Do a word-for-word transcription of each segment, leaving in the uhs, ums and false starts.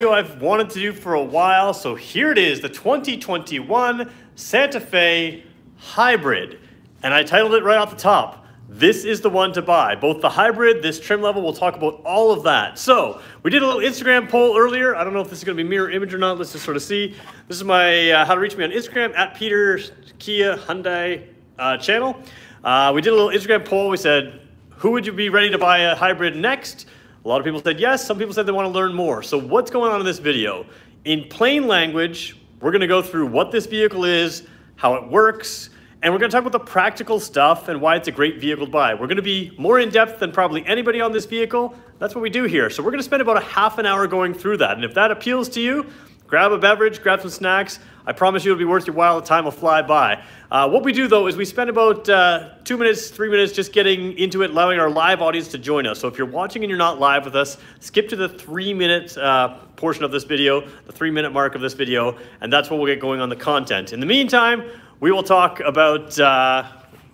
I've wanted to do for a while, so here it is, the twenty twenty-one Santa Fe Hybrid, and I titled it right off the top. This is the one to buy, both the hybrid, this trim level. We'll talk about all of that. So we did a little Instagram poll earlier. I don't know if this is going to be mirror image or not. Let's just sort of see. This is my uh, how to reach me on Instagram at Peter Kia Hyundai uh, channel. Uh, we did a little Instagram poll. We said, who would you be ready to buy a hybrid next? A lot of people said yes. Some people said they want to learn more. So what's going on in this video? In plain language, we're going to go through what this vehicle is, how it works, and we're going to talk about the practical stuff and why it's a great vehicle to buy. We're going to be more in depth than probably anybody on this vehicle. That's what we do here. So we're going to spend about a half an hour going through that. And if that appeals to you, grab a beverage, grab some snacks. I promise you it'll be worth your while. The time will fly by. Uh, what we do, though, is we spend about uh, two minutes, three minutes just getting into it, allowing our live audience to join us. So if you're watching and you're not live with us, skip to the three-minute uh, portion of this video, the three-minute mark of this video, and that's when we'll get going on the content. In the meantime, we will talk about uh,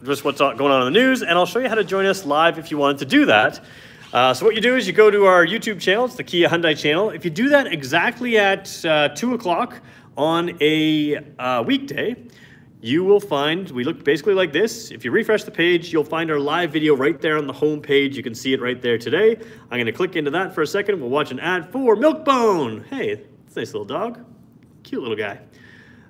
just what's going on in the news, and I'll show you how to join us live if you wanted to do that. Uh, so what you do is you go to our YouTube channel. It's the Kia Hyundai channel. If you do that exactly at uh, two o'clock on a uh, weekday, you will find, we look basically like this. If you refresh the page, you'll find our live video right there on the home page. You can see it right there today. I'm going to click into that for a second. We'll watch an ad for Milk Bone. Hey, it's a nice little dog. Cute little guy.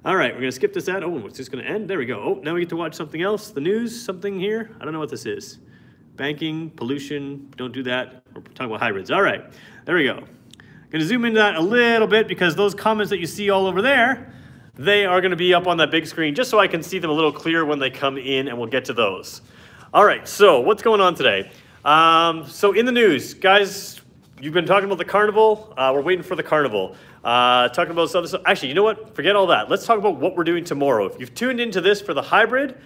All right, we're going to skip this ad. Oh, it's just going to end. There we go. Oh, now we get to watch something else. The news, something here. I don't know what this is. Banking, pollution, don't do that. We're talking about hybrids. All right, there we go. I'm gonna zoom into that a little bit because those comments that you see all over there, they are gonna be up on that big screen just so I can see them a little clearer when they come in, and we'll get to those. All right, so what's going on today? Um, so in the news, guys, you've been talking about the carnival. Uh, we're waiting for the carnival. Uh, talking about this other stuff. Actually, you know what? Forget all that. Let's talk about what we're doing tomorrow. If you've tuned into this for the hybrid,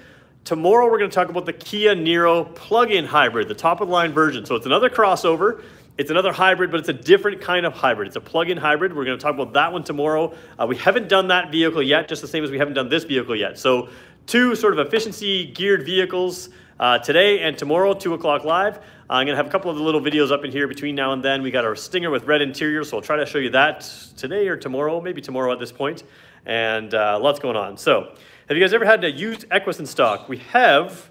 tomorrow, we're going to talk about the Kia Niro plug-in hybrid, the top-of-the-line version. So it's another crossover. It's another hybrid, but it's a different kind of hybrid. It's a plug-in hybrid. We're going to talk about that one tomorrow. Uh, we haven't done that vehicle yet, just the same as we haven't done this vehicle yet. So two sort of efficiency-geared vehicles uh, today and tomorrow, two o'clock live. Uh, I'm going to have a couple of the little videos up in here between now and then. We got our Stinger with red interior, so I'll try to show you that today or tomorrow, maybe tomorrow at this point. And uh, lots going on. So have you guys ever had a used Equus in stock? We have.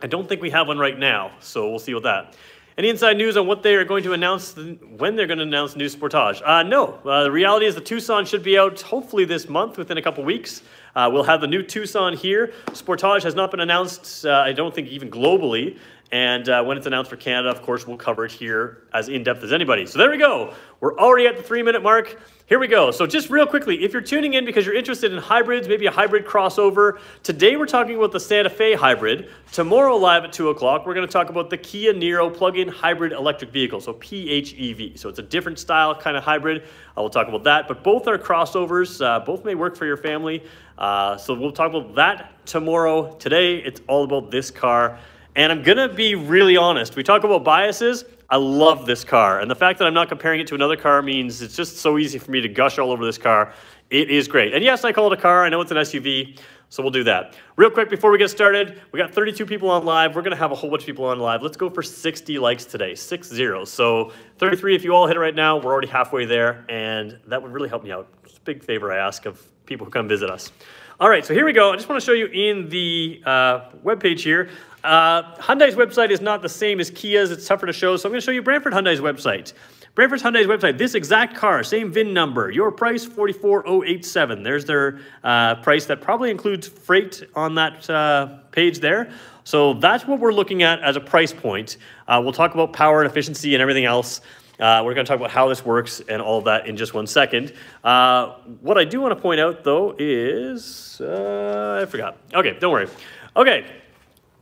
I don't think we have one right now, so we'll see with that. Any inside news on what they are going to announce, when they're going to announce new Sportage? Uh, no. Uh, the reality is the Tucson should be out hopefully this month, within a couple weeks. Uh, we'll have the new Tucson here. Sportage has not been announced, uh, I don't think even globally. And uh, when it's announced for Canada, of course, we'll cover it here as in-depth as anybody. So there we go. We're already at the three-minute mark. Here we go. So just real quickly, if you're tuning in because you're interested in hybrids, maybe a hybrid crossover, today we're talking about the Santa Fe hybrid. Tomorrow live at two o'clock, we're going to talk about the Kia Niro plug-in hybrid electric vehicle, so P H E V. So it's a different style kind of hybrid. I will talk about that. But both are crossovers. Uh, both may work for your family. Uh, so we'll talk about that tomorrow. Today, it's all about this car. And I'm gonna be really honest. We talk about biases. I love this car. And the fact that I'm not comparing it to another car means it's just so easy for me to gush all over this car. It is great. And yes, I call it a car. I know it's an S U V, so we'll do that. Real quick before we get started, we got thirty-two people on live. We're gonna have a whole bunch of people on live. Let's go for sixty likes today, six zero. So thirty-three if you all hit it right now, we're already halfway there. And that would really help me out. It's a big favor I ask of people who come visit us. All right, so here we go. I just want to show you in the uh, webpage here. Uh, Hyundai's website is not the same as Kia's. It's tougher to show, so I'm going to show you Brantford Hyundai's website. Brantford Hyundai's website, this exact car, same V I N number, your price, forty-four thousand eighty-seven. There's their uh, price that probably includes freight on that uh, page there. So that's what we're looking at as a price point. Uh, we'll talk about power and efficiency and everything else. Uh, we're going to talk about how this works and all of that in just one second. Uh, what I do want to point out, though, is uh, I forgot. Okay, don't worry. Okay,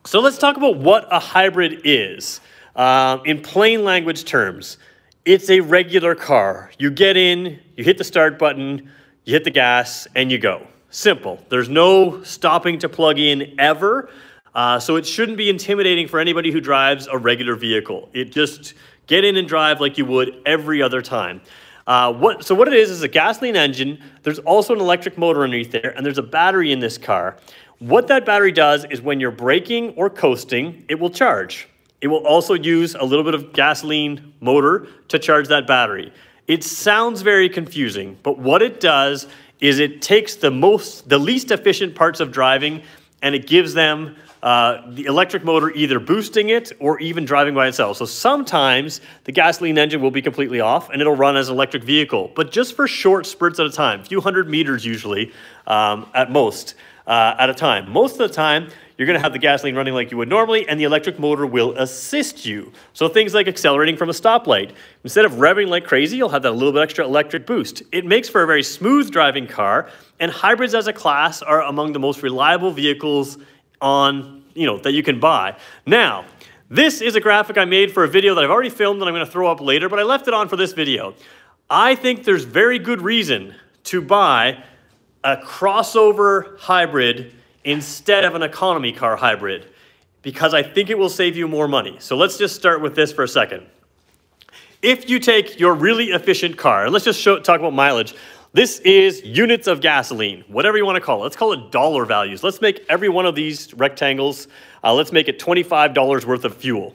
so let's talk about what a hybrid is uh, in plain language terms. It's a regular car. You get in, you hit the start button, you hit the gas, and you go. Simple. There's no stopping to plug in ever. Uh, so it shouldn't be intimidating for anybody who drives a regular vehicle. It just... Get in and drive like you would every other time. Uh, what, so what it is is a gasoline engine. There's also an electric motor underneath there, and there's a battery in this car. What that battery does is when you're braking or coasting, it will charge. It will also use a little bit of gasoline motor to charge that battery. It sounds very confusing, but what it does is it takes the most, the least efficient parts of driving, and it gives them uh, the electric motor either boosting it or even driving by itself. So sometimes the gasoline engine will be completely off and it'll run as an electric vehicle, but just for short spurts at a time, a few hundred meters usually um, at most uh, at a time. Most of the time, you're going to have the gasoline running like you would normally, and the electric motor will assist you. So things like accelerating from a stoplight. Instead of revving like crazy, you'll have that little bit extra electric boost. It makes for a very smooth driving car, and hybrids as a class are among the most reliable vehicles on, you know, that you can buy. Now, this is a graphic I made for a video that I've already filmed and I'm going to throw up later, but I left it on for this video. I think there's very good reason to buy a crossover hybrid instead of an economy car hybrid, because I think it will save you more money. So let's just start with this for a second. If you take your really efficient car, and let's just show, talk about mileage. This is units of gasoline, whatever you want to call it. Let's call it dollar values. Let's make every one of these rectangles, uh, let's make it twenty-five dollars worth of fuel.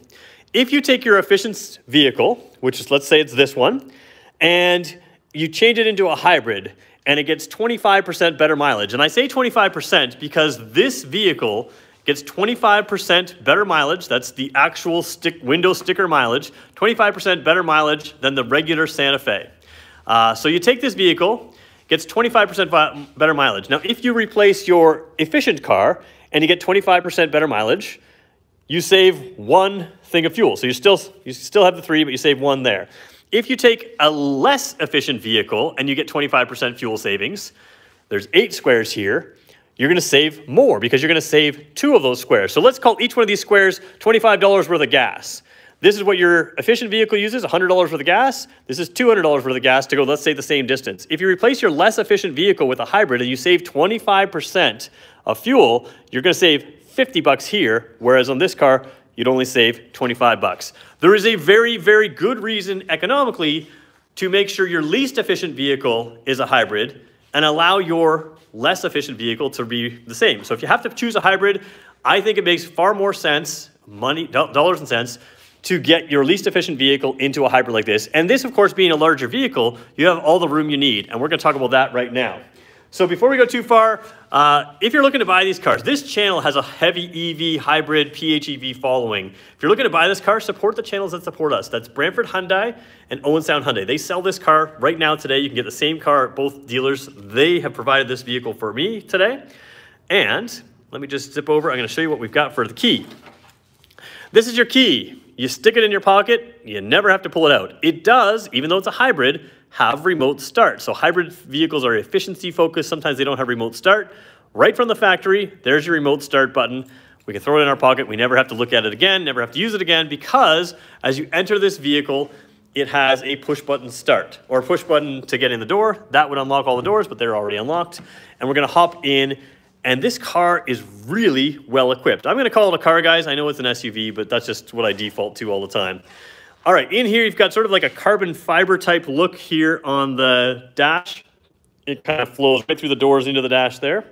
If you take your efficient vehicle, which is, let's say it's this one, and you change it into a hybrid, and it gets twenty-five percent better mileage. And I say twenty-five percent because this vehicle gets twenty-five percent better mileage. That's the actual stick window sticker mileage, twenty-five percent better mileage than the regular Santa Fe. Uh, so you take this vehicle, gets twenty-five percent better mileage. Now, if you replace your efficient car and you get twenty-five percent better mileage, you save one thing of fuel. So you still, you still have the three, but you save one there. If you take a less efficient vehicle and you get twenty-five percent fuel savings, there's eight squares here, you're gonna save more because you're gonna save two of those squares. So let's call each one of these squares twenty-five dollars worth of gas. This is what your efficient vehicle uses, one hundred dollars worth of gas. This is two hundred dollars worth of gas to go, let's say, the same distance. If you replace your less efficient vehicle with a hybrid and you save twenty-five percent of fuel, you're gonna save fifty bucks here, whereas on this car, you'd only save twenty-five bucks. There is a very, very good reason economically to make sure your least efficient vehicle is a hybrid and allow your less efficient vehicle to be the same. So if you have to choose a hybrid, I think it makes far more sense, money, dollars and cents, to get your least efficient vehicle into a hybrid like this. And this, of course, being a larger vehicle, you have all the room you need. And we're gonna talk about that right now. So before we go too far, uh, if you're looking to buy these cars, this channel has a heavy E V, hybrid, P H E V following. If you're looking to buy this car, support the channels that support us. That's Brantford Hyundai and Owensound Hyundai. They sell this car right now today. You can get the same car at both dealers. They have provided this vehicle for me today. And let me just zip over. I'm gonna show you what we've got for the key. This is your key. You stick it in your pocket, you never have to pull it out. It does, even though it's a hybrid, have remote start. So hybrid vehicles are efficiency focused. Sometimes they don't have remote start. Right from the factory, there's your remote start button. We can throw it in our pocket. We never have to look at it again, never have to use it again, because as you enter this vehicle, it has a push button start, or push button to get in the door. That would unlock all the doors, but they're already unlocked. And we're gonna hop in, and this car is really well equipped. I'm gonna call it a car, guys. I know it's an S U V, but that's just what I default to all the time. All right, in here, you've got sort of like a carbon fiber type look here on the dash. It kind of flows right through the doors into the dash there.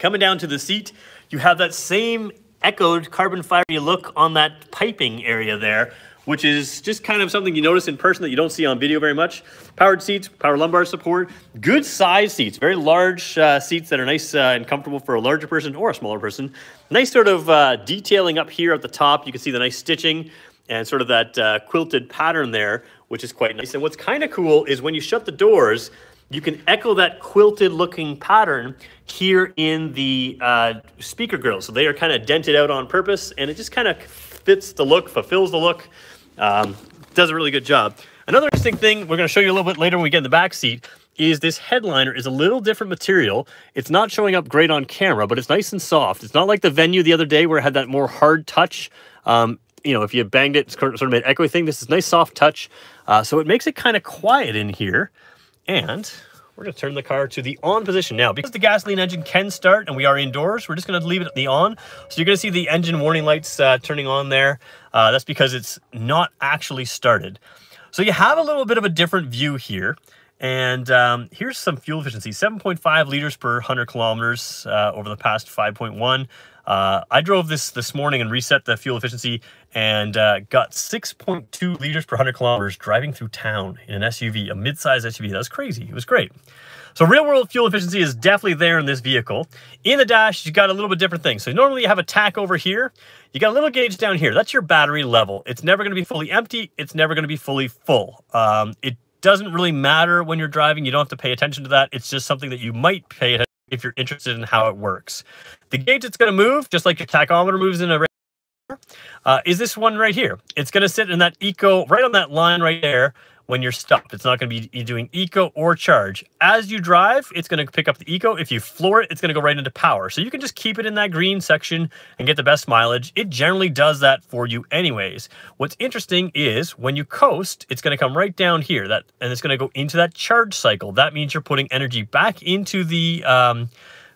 Coming down to the seat, you have that same echoed carbon fiber look on that piping area there, which is just kind of something you notice in person that you don't see on video very much. Powered seats, power lumbar support, good size seats, very large uh, seats that are nice uh, and comfortable for a larger person or a smaller person. Nice sort of uh, detailing up here at the top. You can see the nice stitching and sort of that uh, quilted pattern there, which is quite nice. And what's kind of cool is when you shut the doors, you can echo that quilted looking pattern here in the uh, speaker grills. So they are kind of dented out on purpose, and it just kind of fits the look, fulfills the look, um, does a really good job. Another interesting thing we're gonna show you a little bit later when we get in the back seat is this headliner is a little different material. It's not showing up great on camera, but it's nice and soft. It's not like the Venue the other day where it had that more hard touch. Um, You know, if you banged it, sort of made an echoey thing. This is a nice soft touch. Uh, so it makes it kind of quiet in here. And we're going to turn the car to the on position now. Because the gasoline engine can start and we are indoors, we're just going to leave it at the on. So you're going to see the engine warning lights uh, turning on there. Uh, that's because it's not actually started. So you have a little bit of a different view here. And um, here's some fuel efficiency, seven point five liters per one hundred kilometers uh, over the past five point one. Uh, Uh, I drove this this morning and reset the fuel efficiency and uh, got six point two liters per one hundred kilometers driving through town in an S U V, a mid-size S U V. That was crazy. It was great. So real-world fuel efficiency is definitely there in this vehicle. In the dash, you got a little bit different thing. So normally you have a tack over here. You got a little gauge down here. That's your battery level. It's never going to be fully empty. It's never going to be fully full. Um, it doesn't really matter when you're driving. You don't have to pay attention to that. It's just something that you might pay attention to if you're interested in how it works. The gauge it's going to move, just like your tachometer moves in a regular, uh, is this one right here. It's going to sit in that eco, right on that line right there. When you're stopped, it's not going to be doing eco or charge. As you drive, it's going to pick up the eco. If you floor it, it's going to go right into power. So you can just keep it in that green section and get the best mileage. It generally does that for you anyways. What's interesting is when you coast, it's going to come right down here, that, and it's going to go into that charge cycle. That means you're putting energy back into the um,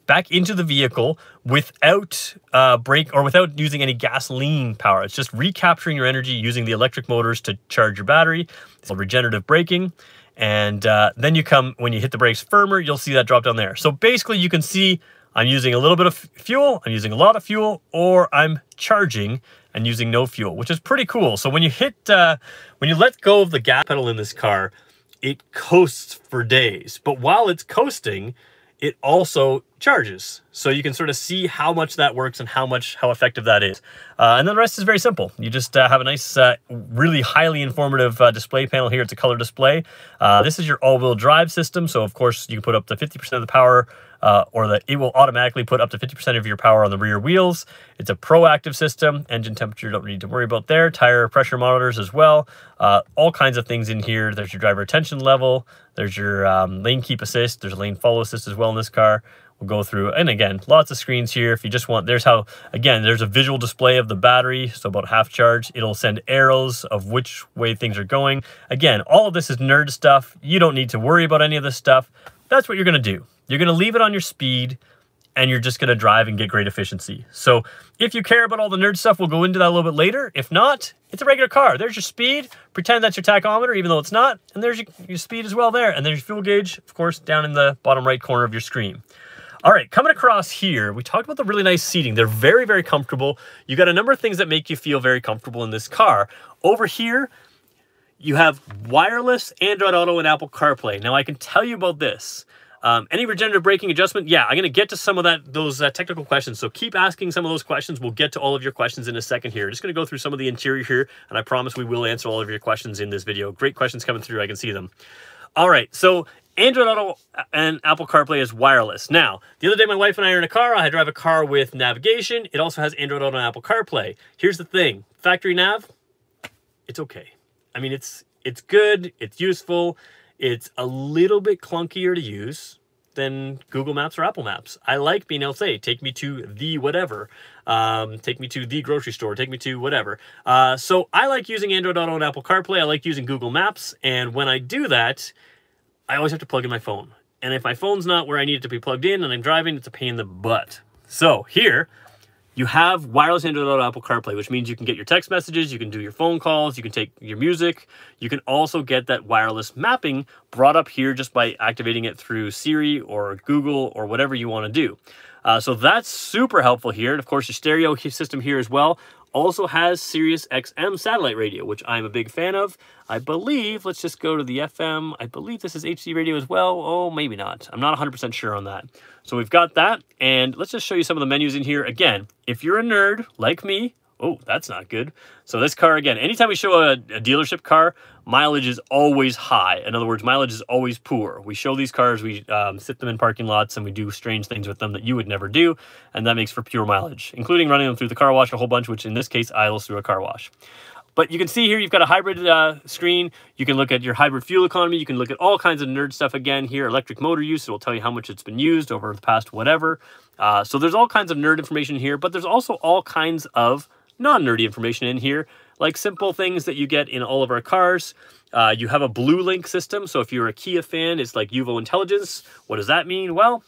back into the vehicle without uh, brake or without using any gasoline power. It's just recapturing your energy using the electric motors to charge your battery. It's called regenerative braking. And uh, then you come, when you hit the brakes firmer, you'll see that drop down there. So basically you can see I'm using a little bit of fuel, I'm using a lot of fuel, or I'm charging and using no fuel, which is pretty cool. So when you hit, uh, when you let go of the gas pedal in this car, it coasts for days. But while it's coasting, it also charges. So you can sort of see how much that works and how much, how effective that is. Uh, and then the rest is very simple. You just uh, have a nice, uh, really highly informative uh, display panel here. It's a color display. Uh, this is your all-wheel drive system. So of course you can put up to fifty percent of the power uh, or that it will automatically put up to fifty percent of your power on the rear wheels. It's a proactive system. Engine temperature, don't need to worry about there. Tire pressure monitors as well. Uh, all kinds of things in here. There's your driver attention level. There's your um, lane keep assist. There's a lane follow assist as well in this car. We'll go through, and again, lots of screens here. If you just want, there's how, again, there's a visual display of the battery. So about half charge, it'll send arrows of which way things are going. Again, all of this is nerd stuff. You don't need to worry about any of this stuff. That's what you're gonna do. You're gonna leave it on your speed and you're just gonna drive and get great efficiency. So if you care about all the nerd stuff, we'll go into that a little bit later. If not, it's a regular car. There's your speed. Pretend that's your tachometer, even though it's not. And there's your, your speed as well there. And there's your fuel gauge, of course, down in the bottom right corner of your screen. All right, coming across here, we talked about the really nice seating. They're very, very comfortable. You got a number of things that make you feel very comfortable in this car. Over here, you have wireless Android Auto and Apple CarPlay. Now, I can tell you about this. Um, any regenerative braking adjustment? Yeah, I'm going to get to some of that, those uh, technical questions. So keep asking some of those questions. We'll get to all of your questions in a second here. Just going to go through some of the interior here, and I promise we will answer all of your questions in this video. Great questions coming through. I can see them. All right, so Android Auto and Apple CarPlay is wireless. Now, the other day my wife and I are in a car. I drive a car with navigation. It also has Android Auto and Apple CarPlay. Here's the thing. Factory nav, it's okay. I mean, it's it's good. It's useful. It's a little bit clunkier to use than Google Maps or Apple Maps. I like being able to say, take me to the whatever. Um, take me to the grocery store, take me to whatever. Uh, so I like using Android Auto and Apple CarPlay. I like using Google Maps. And when I do that, I always have to plug in my phone. And if my phone's not where I need it to be plugged in and I'm driving, it's a pain in the butt. So here, you have wireless Android Auto Apple CarPlay, which means you can get your text messages, you can do your phone calls, you can take your music. You can also get that wireless mapping brought up here just by activating it through Siri or Google or whatever you want to do. Uh, so that's super helpful here. And of course, your stereo system here as well also has Sirius X M satellite radio, which I'm a big fan of. I believe, let's just go to the F M. I believe this is H D radio as well. Oh, maybe not. I'm not one hundred percent sure on that. So we've got that. And let's just show you some of the menus in here. Again, if you're a nerd like me, oh, that's not good. So this car, again, anytime we show a, a dealership car, mileage is always high. In other words, mileage is always poor. We show these cars, we um, sit them in parking lots, and we do strange things with them that you would never do. And that makes for pure mileage, including running them through the car wash a whole bunch, which in this case, idles through a car wash. But you can see here, you've got a hybrid uh, screen. You can look at your hybrid fuel economy. You can look at all kinds of nerd stuff again here. Electric motor use, it will tell you how much it's been used over the past whatever. Uh, so there's all kinds of nerd information here, but there's also all kinds of non-nerdy information in here, like simple things that you get in all of our cars. Uh, you have a Blue Link system. So if you're a Kia fan, it's like U V O Intelligence. What does that mean? Well,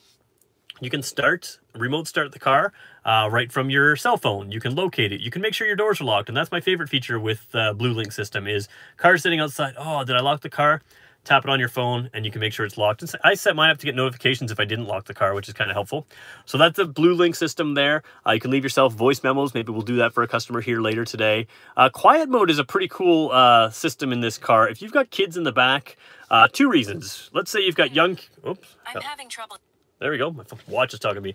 you can start, remote start the car uh, right from your cell phone. You can locate it. You can make sure your doors are locked. And that's my favorite feature with the uh, Blue Link system is car sitting outside. Oh, did I lock the car? tap it on your phone, and you can make sure it's locked. It's, I set mine up to get notifications if I didn't lock the car, which is kind of helpful. So that's the Blue Link system there. Uh, you can leave yourself voice memos. Maybe we'll do that for a customer here later today. Uh, quiet mode is a pretty cool uh, system in this car. If you've got kids in the back, uh, two reasons. Let's say you've got young... Oops. I'm having trouble. There we go. My watch is talking to me.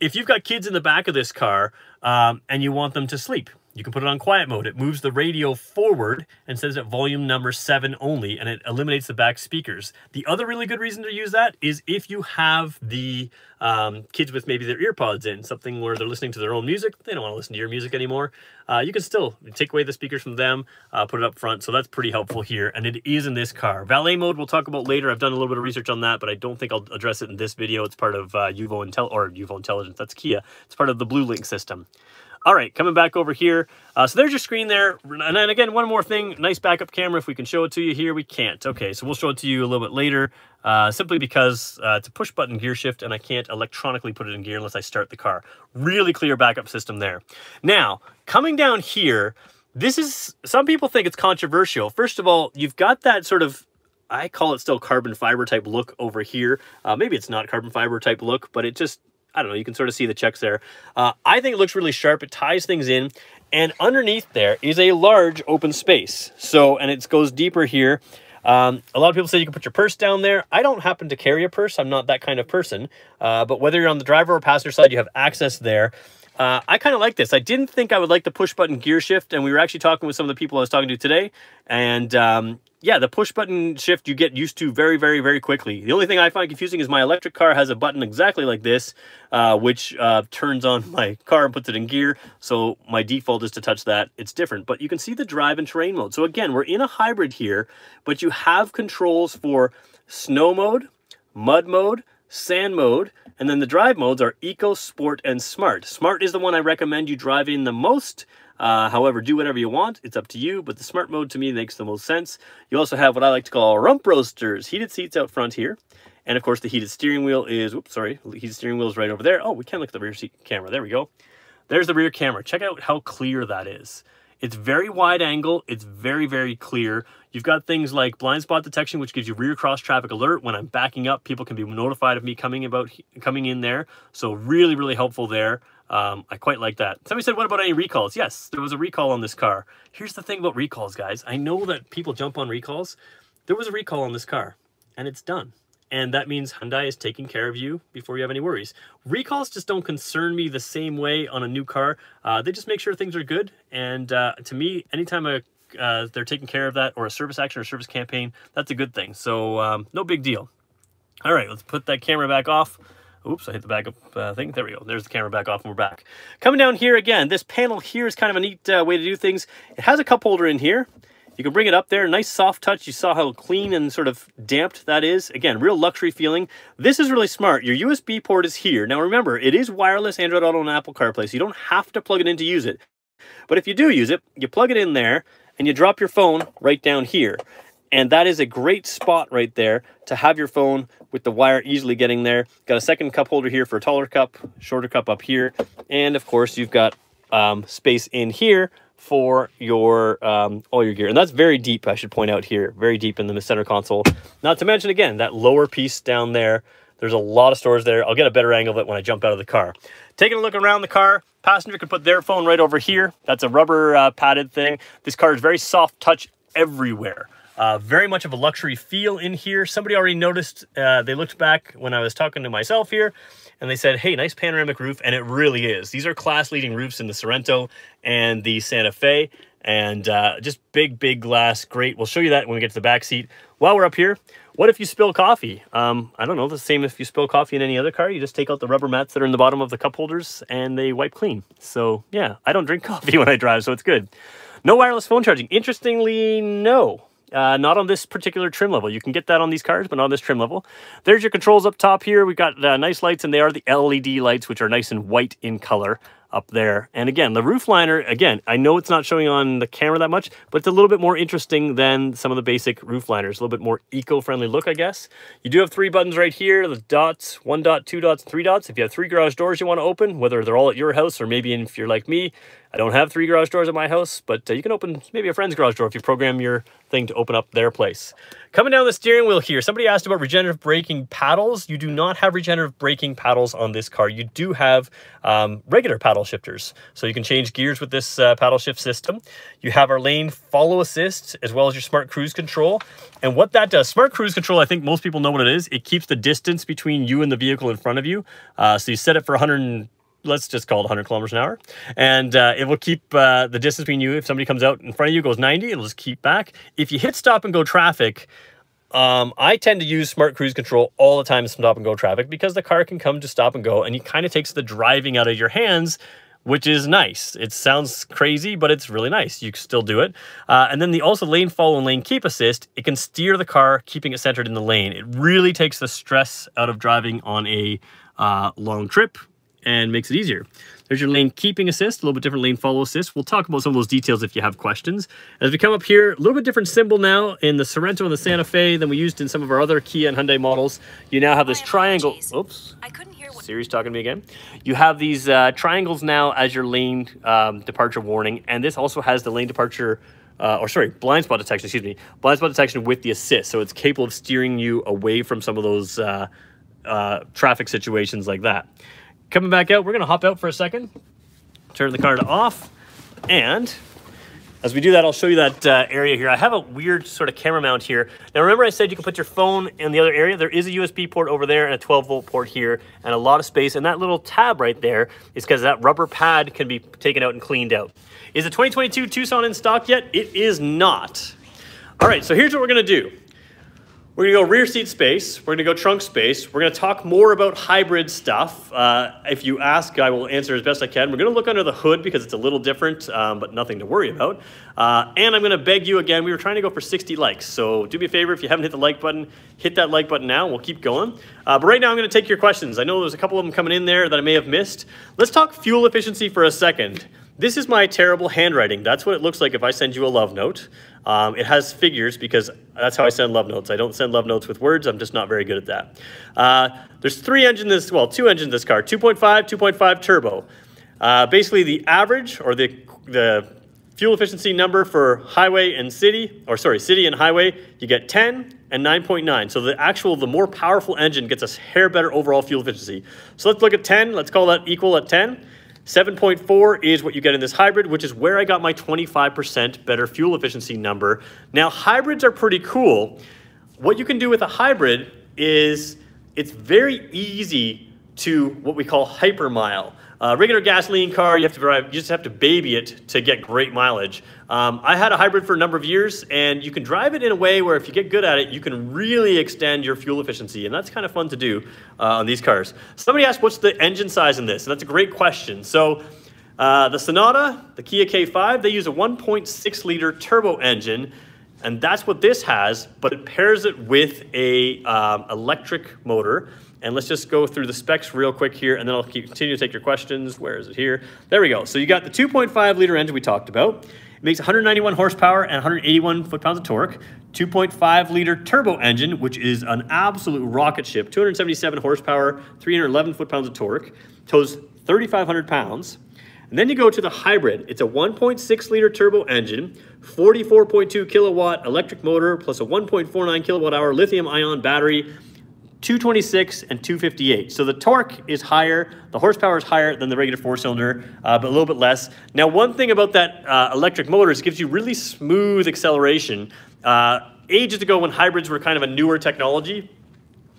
If you've got kids in the back of this car um, and you want them to sleep, you can put it on quiet mode. It moves the radio forward and says at volume number seven only, and it eliminates the back speakers. The other really good reason to use that is if you have the um, kids with maybe their earpods in, something where they're listening to their own music. They don't want to listen to your music anymore. Uh, you can still take away the speakers from them, uh, put it up front. So that's pretty helpful here. And it is in this car. Valet mode we'll talk about later. I've done a little bit of research on that, but I don't think I'll address it in this video. It's part of uh, U V O Intel or U V O Intelligence. That's Kia. It's part of the Blue Link system. All right, coming back over here. Uh, so there's your screen there. And then again, one more thing, nice backup camera. If we can show it to you here, we can't. Okay, so we'll show it to you a little bit later, uh, simply because uh, it's a push button gear shift and I can't electronically put it in gear unless I start the car. Really clear backup system there. Now, coming down here, this is, some people think it's controversial. First of all, you've got that sort of, I call it still carbon fiber type look over here. Uh, maybe it's not carbon fiber type look, but it just, I don't know, you can sort of see the checks there. Uh, I think it looks really sharp. It ties things in. And underneath there is a large open space. So, and it goes deeper here. Um, a lot of people say you can put your purse down there. I don't happen to carry a purse. I'm not that kind of person. Uh, but whether you're on the driver or passenger side, you have access there. Uh, I kind of like this. I didn't think I would like the push button gear shift. And we were actually talking with some of the people I was talking to today. And um, yeah, the push button shift you get used to very, very, very quickly. The only thing I find confusing is my electric car has a button exactly like this, uh, which uh, turns on my car and puts it in gear. So my default is to touch that. It's different, but you can see the drive and terrain mode. So again, we're in a hybrid here, but you have controls for snow mode, mud mode, sand mode, and then the drive modes are eco, sport, and smart. Smart is the one I recommend you drive in the most. Uh, however, do whatever you want. It's up to you, but the smart mode to me makes the most sense. You also have what I like to call rump roasters, heated seats out front here. And of course the heated steering wheel is, whoops, sorry, heated steering wheel is right over there. Oh, we can look at the rear seat camera. There we go. There's the rear camera. Check out how clear that is. It's very wide angle. It's very, very clear. You've got things like blind spot detection, which gives you rear cross traffic alert. When I'm backing up, people can be notified of me coming about coming in there. So really, really helpful there. Um, I quite like that. Somebody said, what about any recalls? Yes, there was a recall on this car. Here's the thing about recalls, guys. I know that people jump on recalls. There was a recall on this car, and it's done. And that means Hyundai is taking care of you before you have any worries. Recalls just don't concern me the same way on a new car. Uh, they just make sure things are good. And uh, to me, anytime a, uh, they're taking care of that, or a service action or service campaign, that's a good thing. So um, no big deal. All right, let's put that camera back off. Oops, I hit the backup uh, thing. There we go. There's the camera back off and we're back. Coming down here again, this panel here is kind of a neat uh, way to do things. It has a cup holder in here. You can bring it up there. Nice soft touch. You saw how clean and sort of damped that is. Again, real luxury feeling. This is really smart. Your U S B port is here. Now remember, it is wireless Android Auto and Apple CarPlay, so you don't have to plug it in to use it. But if you do use it, you plug it in there and you drop your phone right down here. And that is a great spot right there to have your phone with the wire easily getting there. Got a second cup holder here for a taller cup, shorter cup up here. And of course, you've got um, space in here for your um, all your gear. And that's very deep, I should point out here, very deep in the center console. Not to mention, again, that lower piece down there. There's a lot of storage there. I'll get a better angle of it when I jump out of the car. Taking a look around the car, passenger can put their phone right over here. That's a rubber uh, padded thing. This car is very soft touch everywhere. Uh, very much of a luxury feel in here. Somebody already noticed, uh, they looked back when I was talking to myself here, and they said, hey, nice panoramic roof, and it really is. These are class-leading roofs in the Sorento and the Santa Fe, and uh, just big, big glass, great. We'll show you that when we get to the back seat. While we're up here, what if you spill coffee? Um, I don't know, the same if you spill coffee in any other car, you just take out the rubber mats that are in the bottom of the cup holders, and they wipe clean. So, yeah, I don't drink coffee when I drive, so it's good. No wireless phone charging. Interestingly, no. Uh, not on this particular trim level. You can get that on these cars, but not on this trim level. There's your controls up top here. We've got uh, nice lights, and they are the L E D lights, which are nice and white in color. up there. And again, the roof liner, again, I know it's not showing on the camera that much, but it's a little bit more interesting than some of the basic roof liners. A little bit more eco-friendly look, I guess. You do have three buttons right here, the dots, one dot, two dots, three dots. If you have three garage doors you want to open, whether they're all at your house or maybe if you're like me, I don't have three garage doors at my house, but uh, you can open maybe a friend's garage door if you program your thing to open up their place. Coming down the steering wheel here, somebody asked about regenerative braking paddles. You do not have regenerative braking paddles on this car. You do have um, regular paddle shifters. So you can change gears with this uh, paddle shift system. You have our lane follow assist as well as your smart cruise control. And what that does, smart cruise control, I think most people know what it is. It keeps the distance between you and the vehicle in front of you. Uh, so you set it for one hundred, let's just call it one hundred kilometers an hour. And uh, it will keep uh, the distance between you. If somebody comes out in front of you, goes ninety, it'll just keep back. If you hit stop and go traffic, um, I tend to use smart cruise control all the time in stop and go traffic because the car can come to stop and go and it kind of takes the driving out of your hands, which is nice. It sounds crazy, but it's really nice. You can still do it. Uh, and then the also lane follow and lane keep assist, it can steer the car, keeping it centered in the lane. It really takes the stress out of driving on a uh, long trip and makes it easier. There's your lane keeping assist, a little bit different lane follow assist. We'll talk about some of those details if you have questions. As we come up here, a little bit different symbol now in the Sorento and the Santa Fe than we used in some of our other Kia and Hyundai models. You now have this triangle. Oops. I couldn't hear what Siri's talking to me again. You have these uh, triangles now as your lane um, departure warning, and this also has the lane departure Uh, or sorry, blind spot detection, excuse me, blind spot detection with the assist. So it's capable of steering you away from some of those uh, uh, traffic situations like that. Coming back out, we're gonna hop out for a second, turn the car to off. And as we do that, I'll show you that uh, area here. I have a weird sort of camera mount here. Now, remember I said you can put your phone in the other area. There is a U S B port over there and a twelve volt port here and a lot of space. And that little tab right there is because that rubber pad can be taken out and cleaned out. Is the twenty twenty-two Tucson in stock yet? It is not. All right, so here's what we're gonna do. We're gonna go rear seat space, we're gonna go trunk space, we're gonna talk more about hybrid stuff. Uh, if you ask, I will answer as best I can. We're gonna look under the hood because it's a little different, um, but nothing to worry about. Uh, and I'm gonna beg you again, we were trying to go for sixty likes, so do me a favor, if you haven't hit the like button, hit that like button now, we'll keep going. Uh, but right now I'm gonna take your questions. I know there's a couple of them coming in there that I may have missed. Let's talk fuel efficiency for a second. This is my terrible handwriting. That's what it looks like if I send you a love note. Um, it has figures because that's how I send love notes. I don't send love notes with words. I'm just not very good at that. Uh, there's three engines, this, well, two engines in this car, two point five, two point five turbo. Uh, basically the average or the, the fuel efficiency number for highway and city, or sorry, city and highway, you get ten and nine point nine. So the actual, the more powerful engine gets us hair better overall fuel efficiency. So let's look at ten. Let's call that equal at ten. seven point four is what you get in this hybrid, which is where I got my twenty-five percent better fuel efficiency number. Now, hybrids are pretty cool. What you can do with a hybrid is it's very easy to what we call hypermile. A uh, regular gasoline car, you have to drive, you just have to baby it to get great mileage. Um, I had a hybrid for a number of years, and you can drive it in a way where if you get good at it, you can really extend your fuel efficiency, and that's kind of fun to do uh, on these cars. Somebody asked, what's the engine size in this? And that's a great question. So uh, the Sonata, the Kia K five, they use a one point six liter turbo engine, and that's what this has, but it pairs it with a um, electric motor. And let's just go through the specs real quick here, and then I'll continue to take your questions. Where is it here? There we go. So you got the two point five liter engine we talked about. It makes one hundred ninety-one horsepower and one hundred eighty-one foot-pounds of torque. two point five liter turbo engine, which is an absolute rocket ship. two hundred seventy-seven horsepower, three hundred eleven foot-pounds of torque. Tows three thousand five hundred pounds. And then you go to the hybrid. It's a one point six liter turbo engine, forty-four point two kilowatt electric motor, plus a one point four nine kilowatt hour lithium-ion battery, two twenty-six and two fifty-eight. So the torque is higher, the horsepower is higher than the regular four-cylinder, uh, but a little bit less. Now, one thing about that uh, electric motor is it gives you really smooth acceleration. Uh, ages ago, when hybrids were kind of a newer technology,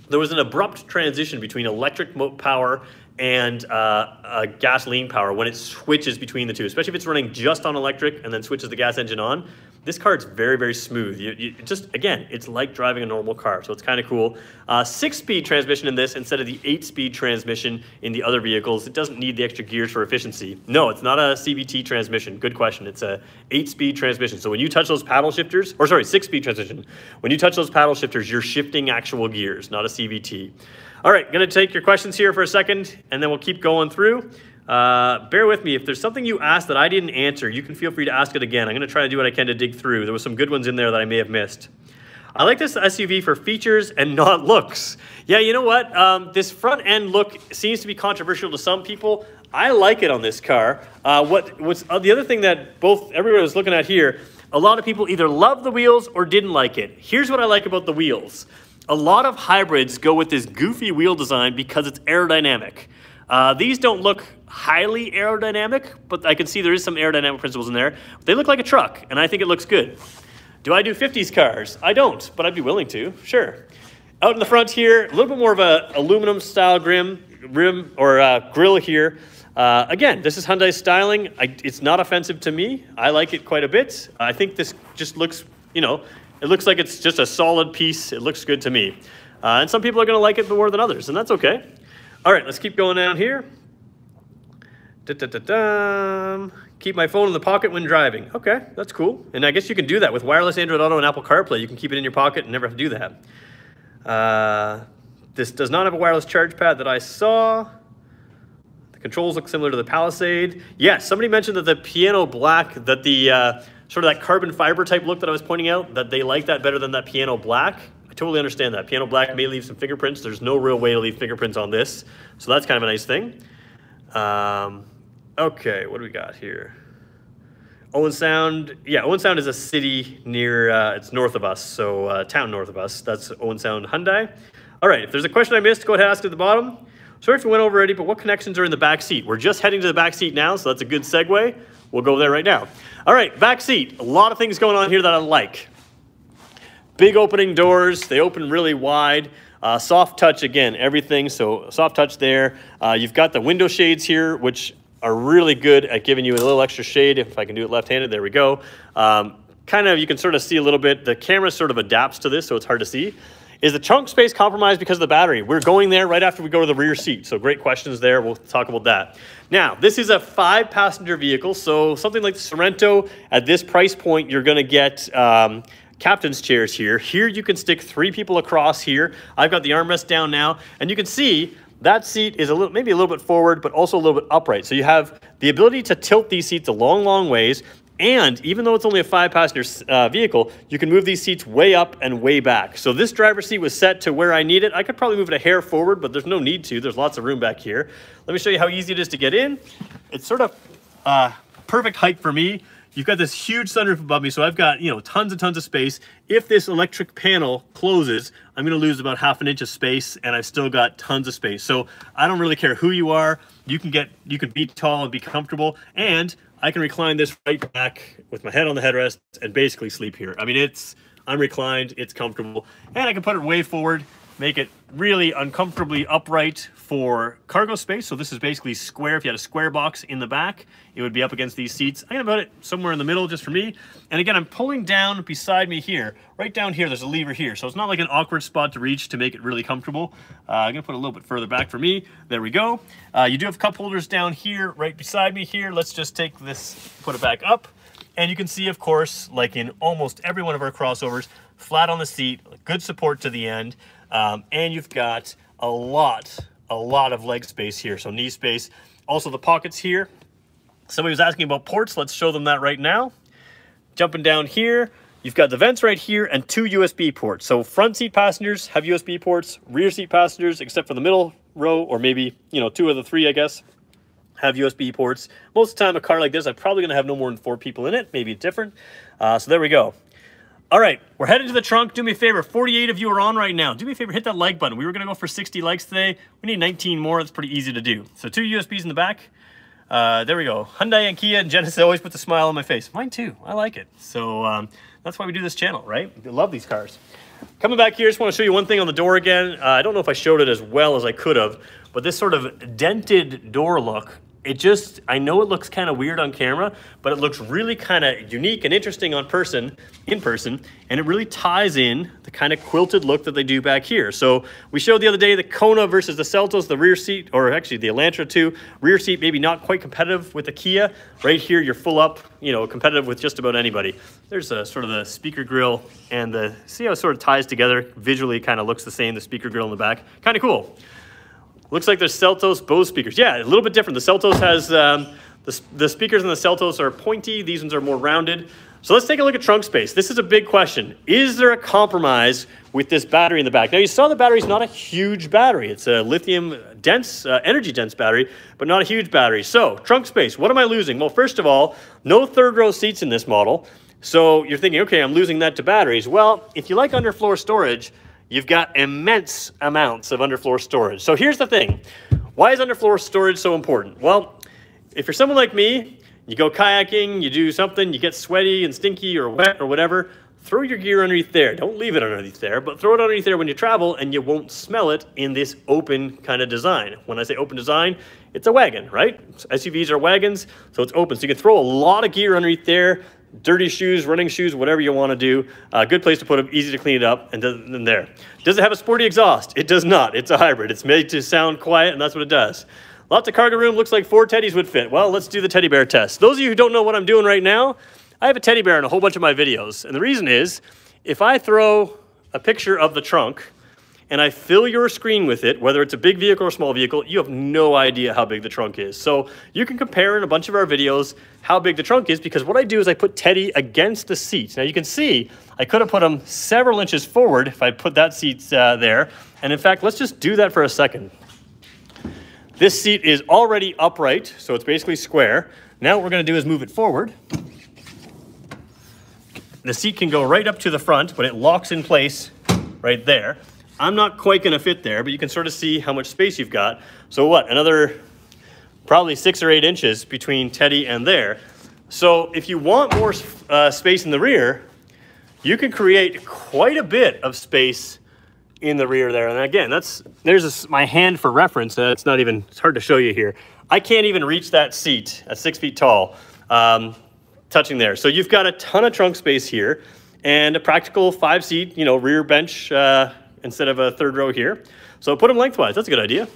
there was an abrupt transition between electric power and uh, uh, gasoline power when it switches between the two, especially if it's running just on electric and then switches the gas engine on. This car is very, very smooth. You, you just, again, it's like driving a normal car, so it's kind of cool. Uh, six-speed transmission in this instead of the eight-speed transmission in the other vehicles. It doesn't need the extra gears for efficiency. No, it's not a C V T transmission. Good question. It's a eight-speed transmission. So when you touch those paddle shifters, or sorry, six-speed transmission. When you touch those paddle shifters, you're shifting actual gears, not a C V T. All right, gonna take your questions here for a second, and then we'll keep going through. Uh, bear with me. If there's something you asked that I didn't answer, you can feel free to ask it again. I'm going to try to do what I can to dig through. There were some good ones in there that I may have missed. I like this S U V for features and not looks. Yeah, you know what? Um, this front end look seems to be controversial to some people. I like it on this car. Uh, what, what's uh, the other thing that both everybody was looking at here, a lot of people either love the wheels or didn't like it. Here's what I like about the wheels. A lot of hybrids go with this goofy wheel design because it's aerodynamic. Uh, these don't look highly aerodynamic, but I can see there is some aerodynamic principles in there. They look like a truck, and I think it looks good. Do I do fifties cars? I don't, but I'd be willing to, sure. Out in the front here, a little bit more of a aluminum style grim, rim or uh, grill here. Uh, again, this is Hyundai's styling. I, it's not offensive to me. I like it quite a bit. I think this just looks, you know, it looks like it's just a solid piece. It looks good to me. Uh, and some people are gonna like it more than others, and that's okay. All right, let's keep going down here. Da, da, da, da. Keep my phone in the pocket when driving. Okay, that's cool. And I guess you can do that with wireless Android Auto and Apple CarPlay. You can keep it in your pocket and never have to do that. Uh, this does not have a wireless charge pad that I saw. The controls look similar to the Palisade. Yes, somebody mentioned that the piano black, that the uh, sort of that carbon fiber type look that I was pointing out, that they like that better than that piano black. I totally understand that. Piano black may leave some fingerprints. There's no real way to leave fingerprints on this. So that's kind of a nice thing. Um, okay, what do we got here? Owensound, yeah, Owensound is a city near, uh, it's north of us, so uh, town north of us. That's Owensound Hyundai. All right, if there's a question I missed, go ahead and ask it at the bottom. Sorry if we went over already, but what connections are in the back seat? We're just heading to the back seat now, so that's a good segue. We'll go there right now. All right, back seat. A lot of things going on here that I like. Big opening doors, they open really wide. Uh, soft touch, again, everything, so soft touch there. Uh, you've got the window shades here, which are really good at giving you a little extra shade. If I can do it left-handed, there we go. Um, kind of, you can sort of see a little bit. The camera sort of adapts to this, so it's hard to see. Is the trunk space compromised because of the battery? We're going there right after we go to the rear seat, so great questions there. We'll talk about that. Now, this is a five-passenger vehicle, so something like the Sorento, at this price point, you're gonna get... Um, captain's chairs here. Here you can stick three people across here. I've got the armrest down now, and you can see that seat is a little, maybe a little bit forward, but also a little bit upright. So you have the ability to tilt these seats a long, long ways. And even though it's only a five passenger uh, vehicle, you can move these seats way up and way back. So this driver's seat was set to where I need it. I could probably move it a hair forward, but there's no need to. There's lots of room back here. Let me show you how easy it is to get in. It's sort of uh, perfect height for me. You've got this huge sunroof above me, so I've got, you know, tons and tons of space. If this electric panel closes, I'm going to lose about half an inch of space, and I've still got tons of space. So I don't really care who you are. You can get, you can be tall and be comfortable, and I can recline this right back with my head on the headrest and basically sleep here. I mean, it's, I'm reclined, it's comfortable, and I can put it way forward, make it really uncomfortably upright for cargo space. So this is basically square. If you had a square box in the back, it would be up against these seats. I'm gonna put it somewhere in the middle just for me. And again, I'm pulling down beside me here. Right down here, there's a lever here. So it's not like an awkward spot to reach to make it really comfortable. Uh, I'm gonna put it a little bit further back for me. There we go. Uh, you do have cup holders down here, right beside me here. Let's just take this, put it back up. And you can see, of course, like in almost every one of our crossovers, flat on the seat, good support to the end. Um, and you've got a lot, a lot of leg space here. So knee space, also the pockets here. Somebody was asking about ports. Let's show them that right now. Jumping down here, you've got the vents right here and two U S B ports. So front seat passengers have U S B ports, rear seat passengers, except for the middle row, or maybe, you know, two of the three, I guess, have U S B ports. Most of the time a car like this, I'm probably gonna have no more than four people in it, maybe different. Uh, so there we go. All right, we're headed to the trunk. Do me a favor, forty-eight of you are on right now. Do me a favor, hit that like button. We were gonna go for sixty likes today. We need nineteen more, that's pretty easy to do. So two U S Bs in the back. Uh, there we go. Hyundai and Kia and Genesis always puts a smile on my face. Mine too, I like it. So um, that's why we do this channel, right? I love these cars. Coming back here, just wanna show you one thing on the door again. Uh, I don't know if I showed it as well as I could have, but this sort of dented door look, it just, I know it looks kind of weird on camera, but it looks really kind of unique and interesting on person, in person, and it really ties in the kind of quilted look that they do back here. So we showed the other day the Kona versus the Seltos, the rear seat, or actually the Elantra too, rear seat maybe not quite competitive with the Kia. Right here, you're full up, you know, competitive with just about anybody. There's a sort of the speaker grill and the, see how it sort of ties together, visually kind of looks the same, the speaker grill in the back, kind of cool. Looks like there's Seltos Bose speakers. Yeah, a little bit different. The Seltos has, um, the, the speakers in the Seltos are pointy. These ones are more rounded. So let's take a look at trunk space. This is a big question. Is there a compromise with this battery in the back? Now you saw the battery's not a huge battery. It's a lithium dense, uh, energy dense battery, but not a huge battery. So trunk space, what am I losing? Well, first of all, no third row seats in this model. So you're thinking, okay, I'm losing that to batteries. Well, if you like underfloor storage, you've got immense amounts of underfloor storage. So here's the thing. Why is underfloor storage so important? Well, if you're someone like me, you go kayaking, you do something, you get sweaty and stinky or wet or whatever, throw your gear underneath there. Don't leave it underneath there, but throw it underneath there when you travel and you won't smell it in this open kind of design. When I say open design, it's a wagon, right? S U Vs are wagons, so it's open. So you can throw a lot of gear underneath there, dirty shoes, running shoes, whatever you want to do. A uh, good place to put them, easy to clean it up, and then there. Does it have a sporty exhaust? It does not. It's a hybrid. It's made to sound quiet, and that's what it does. Lots of cargo room, looks like four teddies would fit. Well, let's do the teddy bear test. Those of you who don't know what I'm doing right now, I have a teddy bear in a whole bunch of my videos. And the reason is, if I throw a picture of the trunk and I fill your screen with it, whether it's a big vehicle or small vehicle, you have no idea how big the trunk is. So you can compare in a bunch of our videos how big the trunk is, because what I do is I put teddy against the seat. Now you can see, I could have put them several inches forward if I put that seat uh, there. And in fact, let's just do that for a second. This seat is already upright, so it's basically square. Now what we're gonna do is move it forward. The seat can go right up to the front, but it locks in place right there. I'm not quite gonna fit there, but you can sort of see how much space you've got. So what, another probably six or eight inches between teddy and there. So if you want more uh, space in the rear, you can create quite a bit of space in the rear there. And again, that's, there's a, my hand for reference. Uh, it's not even, it's hard to show you here. I can't even reach that seat at six feet tall, um, touching there. So you've got a ton of trunk space here and a practical five seat, you know, rear bench uh, instead of a third row here. So put them lengthwise, that's a good idea.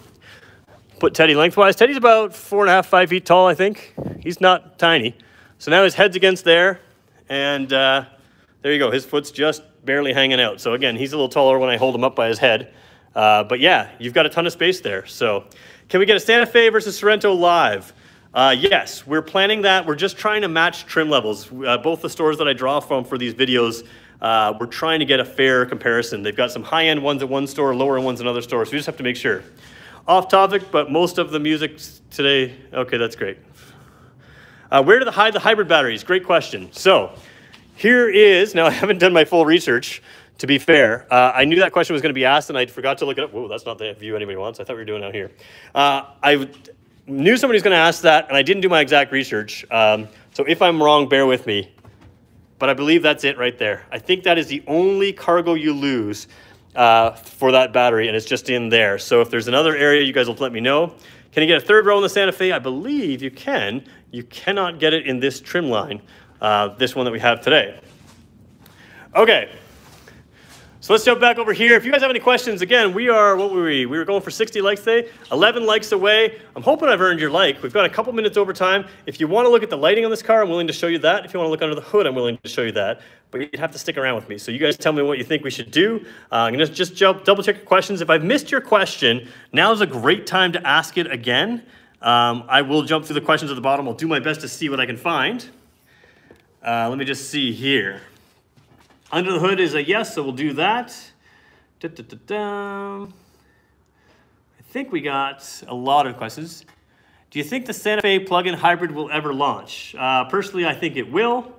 Put Teddy lengthwise. Teddy's about four and a half, five feet tall, I think. He's not tiny. So now his head's against there and uh, there you go, his foot's just barely hanging out. So again, he's a little taller when I hold him up by his head. Uh, but yeah, you've got a ton of space there. So can we get a Santa Fe versus Sorento live? Uh, yes, we're planning that. We're just trying to match trim levels. Uh, both the stores that I draw from for these videos, uh, we're trying to get a fair comparison. They've got some high-end ones at one store, lower-end ones at another store. So we just have to make sure. Off topic, but most of the music today, okay, that's great. Uh, where do they hide the hybrid batteries? Great question. So here is, now I haven't done my full research, to be fair. Uh, I knew that question was gonna be asked and I forgot to look it up. Whoa, that's not the view anybody wants. I thought we were doing out here. Uh, I knew somebody was gonna ask that and I didn't do my exact research. Um, so if I'm wrong, bear with me. But I believe that's it right there. I think that is the only cargo you lose uh, for that battery, and it's just in there. So if there's another area, you guys will let me know. Can you get a third row in the Santa Fe? I believe you can. You cannot get it in this trim line. Uh, this one that we have today. Okay, so let's jump back over here. If you guys have any questions, again, we are, what were we? We were going for sixty likes today, eleven likes away. I'm hoping I've earned your like. We've got a couple minutes over time. If you want to look at the lighting on this car, I'm willing to show you that. If you want to look under the hood, I'm willing to show you that. But you'd have to stick around with me. So you guys tell me what you think we should do. Uh, I'm gonna just jump, double check your questions. If I've missed your question, now is a great time to ask it again. Um, I will jump through the questions at the bottom. I'll do my best to see what I can find. Uh, let me just see here. Under the hood is a yes, so we'll do that. Da, da, da, da. I think we got a lot of questions. Do you think the Santa Fe plug-in hybrid will ever launch? Uh, personally, I think it will.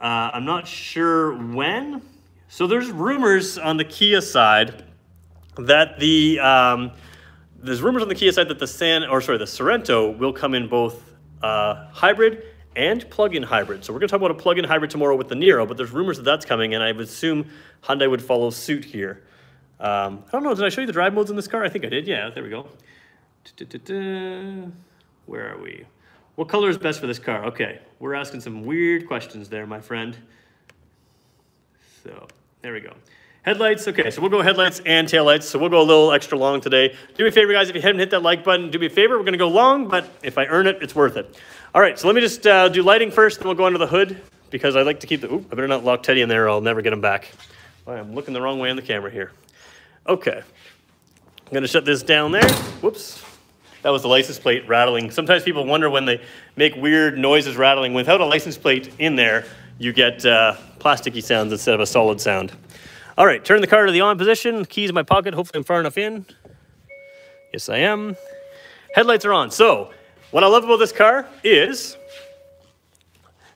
Uh, I'm not sure when. So there's rumors on the Kia side that the, um, there's rumors on the Kia side that the San, or sorry, the Sorento will come in both uh, hybrid and plug-in hybrid. So we're gonna talk about a plug-in hybrid tomorrow with the Niro, but there's rumors that that's coming, and I would assume Hyundai would follow suit here. Um, I don't know, did I show you the drive modes in this car? I think I did, yeah, there we go. Da-da-da-da. Where are we? What color is best for this car? Okay, we're asking some weird questions there, my friend. So, there we go. Headlights, okay, so we'll go headlights and taillights, so we'll go a little extra long today. Do me a favor, guys, if you haven't hit that like button, do me a favor, we're gonna go long, but if I earn it, it's worth it. All right, so let me just uh, do lighting first, then we'll go under the hood because I like to keep the, oop, I better not lock Teddy in there or I'll never get him back. I'm looking the wrong way on the camera here. Okay, I'm gonna shut this down there. Whoops. That was the license plate rattling. Sometimes people wonder when they make weird noises rattling. Without a license plate in there, you get uh, plasticky sounds instead of a solid sound. All right, turn the car to the on position. Keys in my pocket, hopefully I'm far enough in. Yes, I am. Headlights are on. So what I love about this car is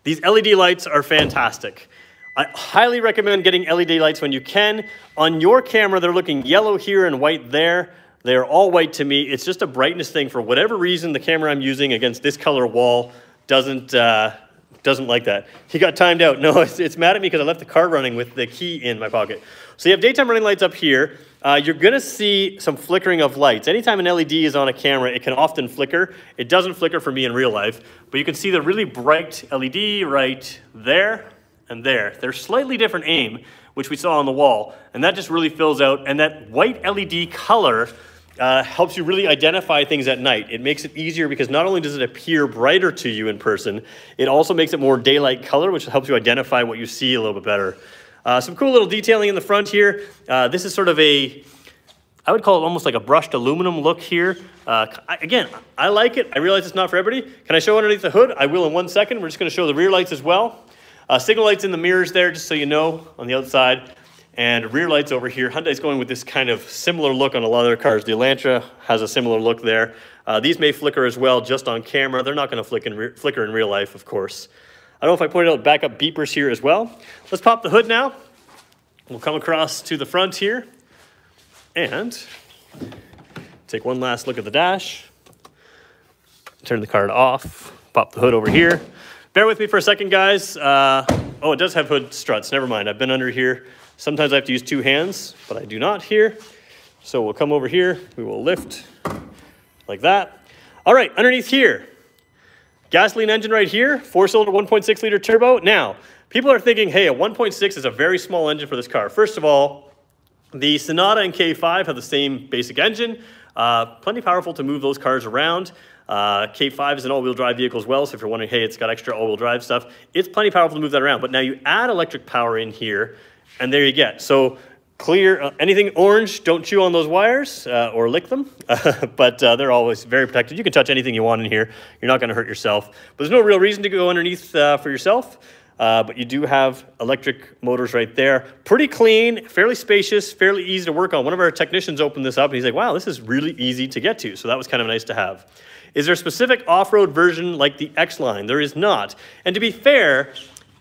these L E D lights are fantastic. I highly recommend getting L E D lights when you can. On your camera, they're looking yellow here and white there. They're all white to me. It's just a brightness thing. For whatever reason, the camera I'm using against this color wall doesn't uh, doesn't like that. He got timed out. No, it's, it's mad at me because I left the car running with the key in my pocket. So you have daytime running lights up here. Uh, you're going to see some flickering of lights. Anytime an L E D is on a camera, it can often flicker. It doesn't flicker for me in real life, but you can see the really bright L E D right there and there. They're slightly different aim, which we saw on the wall, and that just really fills out, and that white L E D color Uh, helps you really identify things at night. It makes it easier because not only does it appear brighter to you in person, it also makes it more daylight color, which helps you identify what you see a little bit better. Uh, some cool little detailing in the front here. Uh, this is sort of a, I would call it almost like a brushed aluminum look here. Uh, I, again, I like it. I realize it's not for everybody. Can I show underneath the hood? I will in one second. We're just gonna show the rear lights as well. Uh, signal lights in the mirrors there, just so you know, on the outside. And rear lights over here. Hyundai's going with this kind of similar look on a lot of their cars. The Elantra has a similar look there. Uh, these may flicker as well just on camera. They're not going to flicker in real life, of course. I don't know if I pointed out backup beepers here as well. Let's pop the hood now. We'll come across to the front here and take one last look at the dash. Turn the car off. Pop the hood over here. Bear with me for a second, guys. Uh, oh, it does have hood struts. Never mind. I've been under here. Sometimes I have to use two hands, but I do not here. So we'll come over here. We will lift like that. All right, underneath here, gasoline engine right here, four cylinder, one point six liter turbo. Now, people are thinking, hey, a one point six is a very small engine for this car. First of all, the Sonata and K five have the same basic engine, uh, plenty powerful to move those cars around. Uh, K five is an all-wheel drive vehicle as well, so if you're wondering, hey, it's got extra all-wheel drive stuff, it's plenty powerful to move that around. But now you add electric power in here, and there you get. So clear, uh, anything orange, don't chew on those wires uh, or lick them, uh, but uh, they're always very protected. You can touch anything you want in here. You're not gonna hurt yourself. But there's no real reason to go underneath uh, for yourself, uh, but you do have electric motors right there. Pretty clean, fairly spacious, fairly easy to work on. One of our technicians opened this up and he's like, wow, this is really easy to get to. So that was kind of nice to have. Is there a specific off-road version like the X-Line? There is not. And to be fair,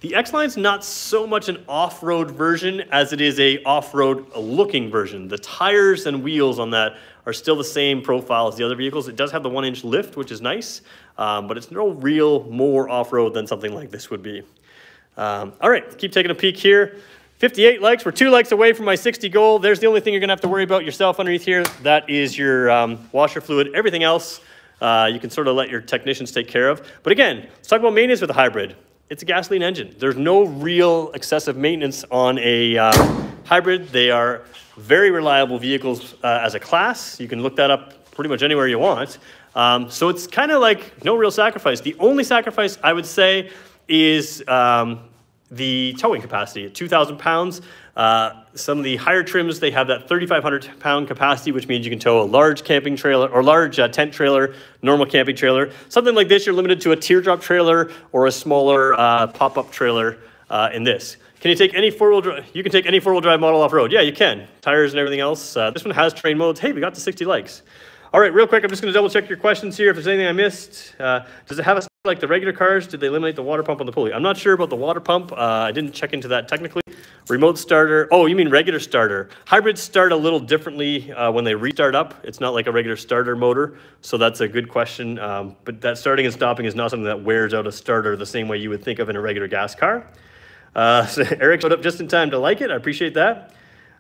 the X-Line's not so much an off-road version as it is a off-road looking version. The tires and wheels on that are still the same profile as the other vehicles. It does have the one inch lift, which is nice, um, but it's no real more off-road than something like this would be. Um, all right, keep taking a peek here. fifty-eight likes, we're two likes away from my sixty goal. There's the only thing you're gonna have to worry about yourself underneath here. That is your um, washer fluid. Everything else, uh, you can sort of let your technicians take care of. But again, let's talk about maintenance with a hybrid. It's a gasoline engine. There's no real excessive maintenance on a uh, hybrid. They are very reliable vehicles uh, as a class. You can look that up pretty much anywhere you want. Um, so it's kind of like no real sacrifice. The only sacrifice I would say is um, the towing capacity at two thousand pounds. Uh, some of the higher trims, they have that thirty-five hundred pound capacity, which means you can tow a large camping trailer or large uh, tent trailer, normal camping trailer. Something like this, you're limited to a teardrop trailer or a smaller uh, pop-up trailer uh, in this. Can you take any four-wheel drive? You can take any four-wheel drive model off-road. Yeah, you can. Tires and everything else. Uh, this one has terrain modes. Hey, we got to sixty likes. All right, real quick, I'm just gonna double check your questions here if there's anything I missed. Uh, does it have a like the regular cars? Did they eliminate the water pump on the pulley? I'm not sure about the water pump. Uh, I didn't check into that technically. Remote starter. Oh, you mean regular starter. Hybrids start a little differently uh, when they restart up. It's not like a regular starter motor. So that's a good question. Um, but that starting and stopping is not something that wears out a starter the same way you would think of in a regular gas car. Uh, so Eric showed up just in time to like it. I appreciate that.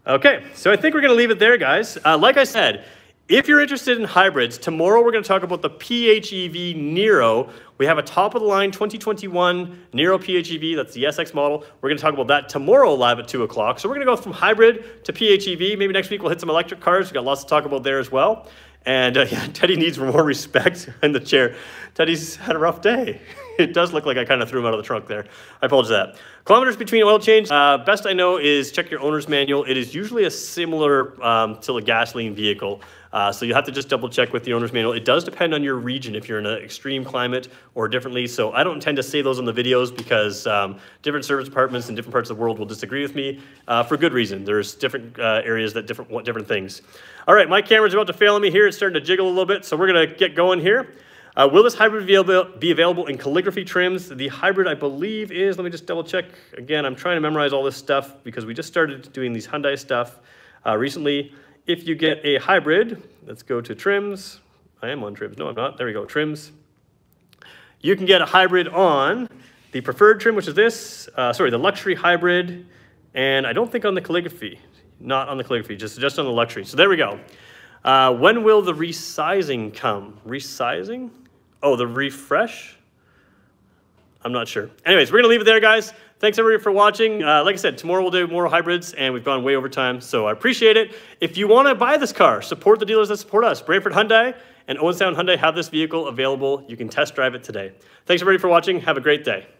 Okay, so I think we're gonna leave it there, guys. Uh, like I said, if you're interested in hybrids, tomorrow we're going to talk about the P H E V Niro, We have a top-of-the-line twenty twenty-one Niro P H E V, that's the S X model. We're going to talk about that tomorrow live at two o'clock. So we're going to go from hybrid to P H E V. Maybe next week we'll hit some electric cars. We've got lots to talk about there as well. And uh, yeah, Teddy needs more respect in the chair. Teddy's had a rough day. It does look like I kind of threw him out of the trunk there. I apologize for that. Kilometers between oil change. Uh, best I know is check your owner's manual. It is usually a similar um, to a gasoline vehicle. Uh, so you have to just double check with the owner's manual. It does depend on your region if you're in an extreme climate or differently. So I don't intend to say those on the videos because um, different service departments in different parts of the world will disagree with me uh, for good reason. There's different uh, areas that different want different things. All right, my camera's about to fail on me here. It's starting to jiggle a little bit. So we're gonna get going here. Uh, will this hybrid be available in calligraphy trims? The hybrid, I believe, is, let me just double check. Again, I'm trying to memorize all this stuff because we just started doing these Hyundai stuff uh, recently. If you get a hybrid, let's go to trims. I am on trims, no I'm not, there we go, trims. You can get a hybrid on the preferred trim, which is this, uh, sorry, the luxury hybrid, and I don't think on the calligraphy, not on the calligraphy, just, just on the luxury. So there we go. Uh, when will the resizing come? Resizing? Oh, the refresh? I'm not sure. Anyways, we're gonna leave it there, guys. Thanks everybody for watching. Uh, like I said, tomorrow we'll do more hybrids and we've gone way over time, so I appreciate it. If you wanna buy this car, support the dealers that support us. Brantford Hyundai and Owensound Hyundai have this vehicle available. You can test drive it today. Thanks everybody for watching. Have a great day.